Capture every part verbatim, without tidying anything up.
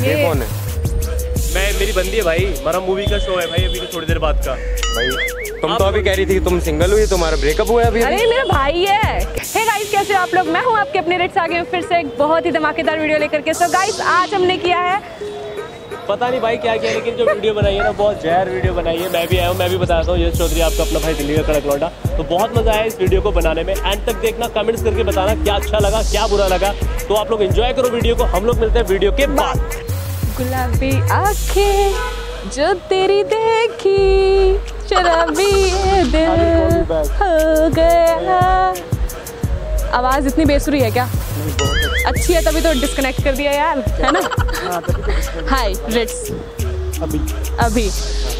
ये कौन है? मैं मेरी बंदी है भाई, हमारा मूवी का शो है भाई अभी थोड़ी देर बाद का। भाई तुम तो अभी कह रही थी कि तुम सिंगल हुई, तुम्हारा ब्रेकअप हुआ है अभी? अरे मेरा भाई है। हे गाइस कैसे हो आप लोग, मैं हूँ आपके अपने रिट्स आगे फिर से एक बहुत ही धमाकेदार वीडियो लेकर के। सो गाइस आज हमने किया है पता नहीं भाई क्या क्या, लेकिन जो वीडियो बनाई है ना बहुत जहर वीडियो बनाई है। मैं भी आया हूँ, मैं भी बताता हूँ, यश चौधरी आपका अपना भाई दिल्ली का कड़क लौटा। तो बहुत मजा आया इस वीडियो को बनाने में, एंड तक देखना, कमेंट्स करके बताना क्या अच्छा लगा क्या बुरा लगा। तो आप लोग एंजॉय करो वीडियो को, हम लोग मिलते हैं वीडियो के बाद। गुलाबी आँखें जो तेरी देखी, शराबी दिल हो गया। आवाज़ इतनी बेसुरी है क्या? अच्छी है तभी तो डिस्कनेक्ट कर दिया यार, है ना? हाय रिट्स, अभी अभी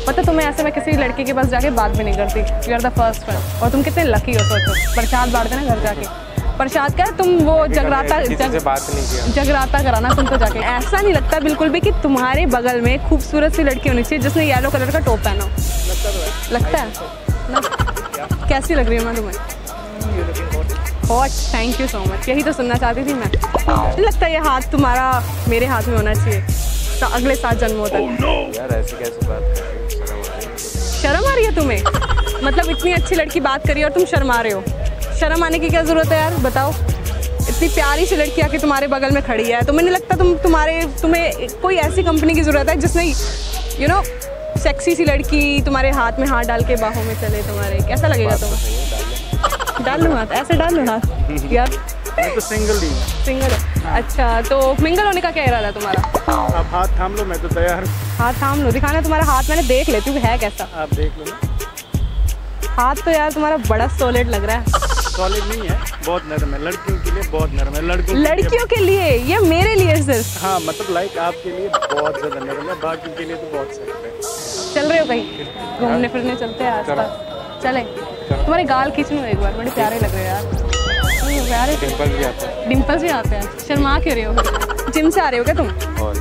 पता तुम्हें ऐसे मैं किसी लड़के के पास जाके बात भी नहीं करती। You are the first one. और तुम कितने लकी हो, सोचो प्रसाद बांटते ना घर जाके, प्रसाद का तुम वो जगराता जग, बात नहीं किया। जगराता कराना तुमको जाके। ऐसा नहीं लगता बिल्कुल भी कि तुम्हारे बगल में खूबसूरत सी लड़की होनी चाहिए जिसने येलो कलर का टॉप पहना। लगता है? कैसी लग रही है मैं तुम्हें? बहुत थैंक यू सो मच, यही तो सुनना चाहती थी मैं। लगता है ये हाथ तुम्हारा मेरे हाथ में होना चाहिए तो अगले सात जन्मों तक। oh, no. यार ऐसी कैसी बात है? शर्म आ रही है तुम्हें? मतलब इतनी अच्छी लड़की बात करी और तुम शर्मा रहे हो? शर्म आने की क्या ज़रूरत है यार, बताओ। इतनी प्यारी सी लड़की आके तुम्हारे बगल में खड़ी है, तुम्हें नहीं लगता तुम तुम्हारे तुम्हें कोई ऐसी कंपनी की ज़रूरत है जिसने यू नो सेक्सी सी लड़की तुम्हारे हाथ में हाथ डाल के बाहों में चले तुम्हारे? कैसा लगेगा तुम्हें? डाल लूँ हाथ, ऐसे डाल लूँ हाथ यार। मैं तो सिंगल ही। सिंगल है? अच्छा तो मिंगल होने का क्या इरादा तुम्हारा? आप हाथ थाम लो, मैं तो तैयार। हाथ थाम लो, दिखाना तुम्हारा हाथ, मैंने देख लेती हूँ है कैसा। आप देख लो हाथ। तो यार तुम्हारा बड़ा सॉलिड लग रहा है। सॉलिड नहीं है, बहुत नरम है, लड़कियों के लिए बहुत नरम है। लड़कों लड़कियों के लिए या मेरे लिए सिर्फ? हाँ मतलब लाइक आपके लिए बहुत ज़्यादा नरम है, बाकी के लिए तो बहुत सख्त है। चल रहे हो कहीं घूमने फिरने चलते हैं आसपास? चले, तुम्हारे गाल खींच लूँ एक बार, बड़े प्यारे लग रहे हैं यार। प्यारे डिम्पल्स भी आते हैं। डिम्पल्स भी आते हैं। शर्मा क्यों रहे हो? जिम से आ रहे हो क्या तुम? और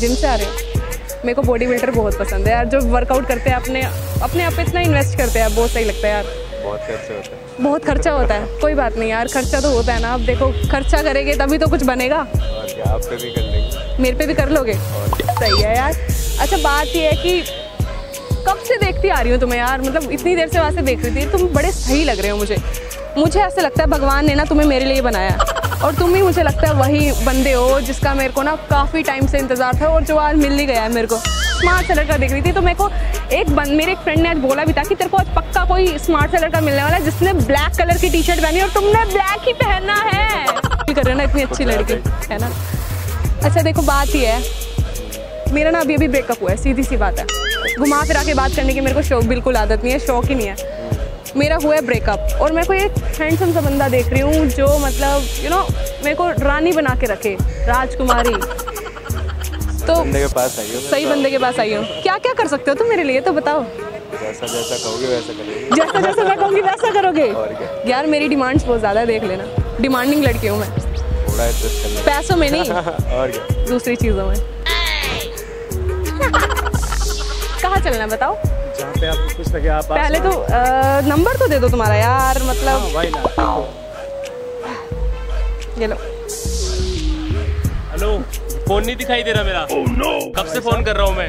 जिम से आ रहे हो? मेरे को बॉडी बिल्डर बहुत पसंद है यार, जो वर्कआउट करते हैं अपने अपने आप पे इतना इन्वेस्ट करते हैं, बहुत सही लगता है यार। बहुत खर्चा होता है। बहुत खर्चा होता है, कोई बात नहीं यार, खर्चा तो होता है ना। आप देखो खर्चा करेंगे तभी तो कुछ बनेगा। आप पे भी कर लेंगे, मेरे पे भी कर लोगे? सही है यार। अच्छा बात ये है कि कब से देखती आ रही हूँ तुम्हें यार, मतलब इतनी देर से वहाँ से देख रही थी, तुम बड़े सही लग रहे हो मुझे। मुझे ऐसे लगता है भगवान ने ना तुम्हें मेरे लिए बनाया, और तुम ही मुझे लगता है वही बंदे हो जिसका मेरे को ना काफ़ी टाइम से इंतज़ार था और जो आज मिल ही गया है मेरे को। स्मार्ट सा लड़का देख रही थी तो मेरे को एक बन, मेरे एक फ्रेंड ने आज बोला भी था कि तेरे को आज पक्का कोई स्मार्ट सा लड़का मिलने वाला है जिसने ब्लैक कलर की टी शर्ट पहनी और तुमने ब्लैक ही पहना है। कर रहे हो ना इतनी अच्छी लड़की, है ना? अच्छा देखो बात ये है, मेरा ना अभी अभी ब्रेकअप हुआ है, सीधी सी बात है। घुमा फिरा के बात करने की मेरे को शौक बिल्कुल आदत नहीं है, शौक ही नहीं है। मेरा हुआ है ब्रेकअप और मेरे को एक हैंडसम सा बंदा देख रही हूँ जो मतलब यू नो मेरे को रानी बना के रखे, राजकुमारी। तो बंदे के पास आई हो, सही बंदे के पास आई हो। क्या क्या कर सकते हो तुम मेरे लिए तो बताओ। जैसा जैसा कहोगे वैसा करोगे। जैसा जैसा मैं कहूँगी वैसा करोगे? यार मेरी डिमांड्स बहुत ज़्यादा, देख लेना डिमांडिंग लड़की हूँ मैं। पैसों में नहीं और क्या, दूसरी चीज़ों में। चलना बताओ जहाँ पे आपको कुछ लगे। आप पहले तो आ, नंबर तो दे दो तुम्हारा यार, मतलब ये लो। हेलो, फोन नहीं दिखाई दे रहा मेरा। oh, no. कब से फोन कर रहा हूँ मैं?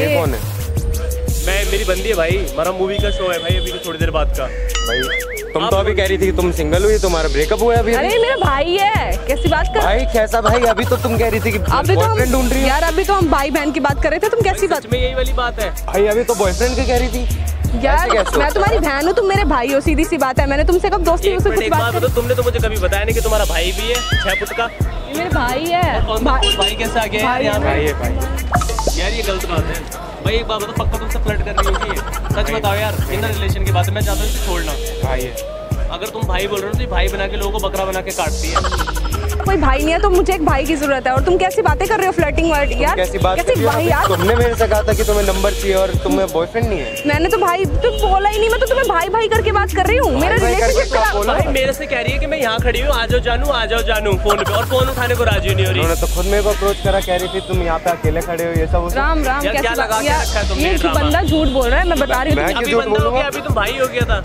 ये कौन है? मैं मेरी बंदी है भाई, हमारा मूवी का शो है भाई अभी थोड़ी देर बाद का। भाई तुम तो अभी कह रही थी कि तुम सिंगल हुई, तुम्हारा ब्रेकअप हुआ है अभी। अरे मेरा भाई है, कैसी बात कर? भाई कैसा भाई? अभी तो तुम कह रही थी कि बॉयफ्रेंड ढूंढ रही हो। यार अभी तो हम भाई बहन की बात कर रहे थे, तुम कैसी बात में? यही वाली बात है भाई, अभी तो बॉयफ्रेंड की कह रही थी। यार मैं तुम्हारी बहन हूँ, तुम मेरे भाई हो, सीधी सी बात है। मैंने तुमसे कब दोस्ती से बात करी? तुमने तो मुझे कभी बताया नहीं कि तुम्हारा भाई भी है, छह फुट का। मेरे भाई है। भाई कैसे आ गया यार? भाई है भाई। यार ये गलत बात है भाई, एक बात बताओ, पक्का तुमसे फ्लर्ट कर रही होगी? सच बताओ यार, इंटर रिलेशन की बात है, मैं चाहता हूँ इसे छोड़ना। भाई है, अगर तुम भाई बोल रहे हो तो भाई बना के लोगों को बकरा बना के काटती है। कोई भाई नहीं है तो मुझे एक भाई की जरूरत है, और तुम कैसी बातें कर रहे हो फ्लर्टिंग वर्ड यार, कैसी बात कैसी भाई यार। तुमने मेरे से कहा था कि तुम्हें नंबर चाहिए और तुम्हें बॉयफ्रेंड नहीं है। मैंने तो भाई तुम बोला ही नहीं, मैं तो तुम्हें भाई भाई करके बात कर रही हूँ। मेरा रिलेशनशिप मेरे से कह रही है कि मैं यहाँ खड़ी हूँ, आ जाओ जानू, आ जाओ जानू फोन पे, और फोन उठाने को राजी नहीं हो रही। उन्होंने तो खुद मेरे को अप्रोच करा, कह रही थी तुम यहाँ पे अकेले खड़े हो, ये सब। राम राम क्या लगा? ये बंदा झूठ बोल रहा है, मैं बता रही हूँ। अभी तुम भाई हो गया था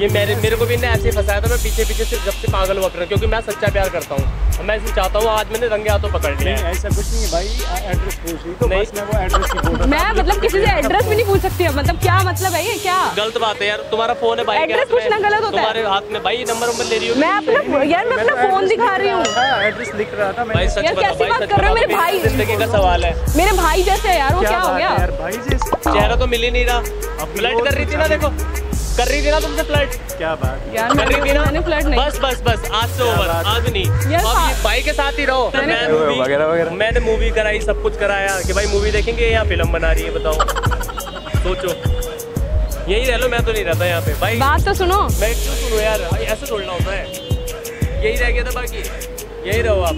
ये मेरे मेरे को भी इन्हें ऐसे ही फंसाया था। मैं पीछे पीछे सिर्फ जब से पागल हुआ कर रहा हूँ, क्योंकि मैं सच्चा प्यार करता हूँ, मैं इसमें चाहता हूँ। आज मैंने रंगे हाथों पकड़ लिया। ऐसा कुछ नहीं भाई, एड्रेस पूछ रही तो बस मैं वो एड्रेस नहीं पूछ रहा। मैं मतलब किसी से एड्रेस भी नहीं पूछ सकती अब, मतलब क्या मतलब है ये, क्या गलत बात है यार। तुम्हारा फोन है भाई, एड्रेस पूछना गलत होता है। तुम्हारे हाथ में भाई नंबर नंबर ले रही हूँ मैं अपना, यार मैं अपना फोन दिखा रही हूँ, एड्रेस लिख रहा था। कैसी बात कर रहे हो, मेरे भाई जिंदगी का सवाल है, मेरे भाई जैसे यार। वो क्या हो गया यार, भाई जैसे चेहरा तो मिल ही नहीं रहा। फ्लर्ट कर रही थी ना, देखो कर रही थी ना तुमसे फ्लर्ट। क्या बात यार, कर रही थी ना, मैंने फ्लर्ट नहीं। बस बस बस आज से ओवर, आज नहीं। अब ये भाई के साथ ही रहो। मैंने मूवी वगैरह वगैरह मैंने मूवी कराई, सब कुछ कराया कि भाई मूवी देखेंगे या फिल्म बना रही है, बताओ। सोचो यही रह लो, मैं तो नहीं रहता यहाँ पे भाई। बात तो सुनो, मैं क्यों सुनूं यार, ऐसे छोड़ना होता है। यही रह गया था, बाकी यही रहो आप।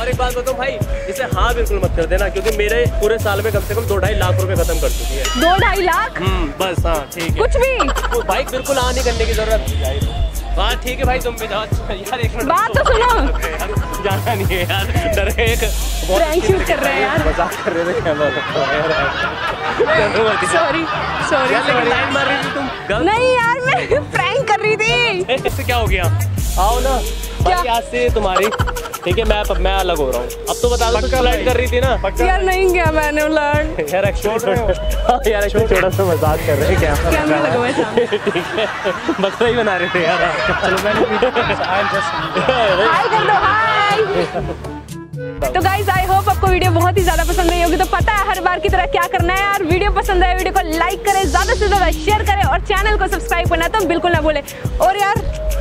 और एक बात बताओ भाई, इसे हाँ बिल्कुल मत कर देना, क्योंकि मेरे पूरे साल में कम से कम दो ढाई लाख रुपए खत्म कर चुकी है। दो ढाई लाख बस, हाँ ठीक है। कुछ भी तो भाई बिल्कुल हाँ नहीं करने की जरूरत। हाँ ठीक है भाई, तुम भी जाओ यार। एक बात तो सुनो, जाना नहीं है यार, डर है। कर रहे हैं यार, मजाक कर रहे थे। सॉरी सॉरी, लाइन मार रही थी तुम। नहीं यार मैं प्रैंक कर रही थी। इससे क्या हो गया, आओ ना भाई आज से तुम्हारी, ठीक है। मैं मैं अलग हो रहा हूँ अब तो, बता दो। फ्लर्ट कर रही थी ना, यार नहीं गया मैंने फ्लर्ट। यार एक्चुअली यार छोटा सा मजाक कर रहे हैं, क्या ठीक है, बस वही बना रहे थे यार। चलो मैंने तो गाइज आई होप आपको वीडियो बहुत ही ज्यादा पसंद आई होगी। तो पता है हर बार की तरह क्या करना है यार, वीडियो पसंद आए वीडियो को लाइक करें, ज्यादा से ज्यादा शेयर करें, और चैनल को सब्सक्राइब करना तो बिल्कुल ना भूले। और यार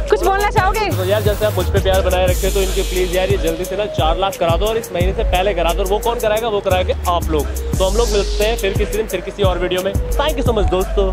कुछ बोलना चाहोगे? तो यार जैसे आप मुझ पे प्यार बनाए रखे, तो इनके प्लीज यार ये जल्दी से ना चार लाख करा दो, और इस महीने से पहले करा दो। और वो कौन कराएगा, वो कराएंगे आप लोग। तो हम लोग मिलते हैं फिर किसी दिन, फिर किसी और वीडियो में। थैंक यू सो मच दोस्तों।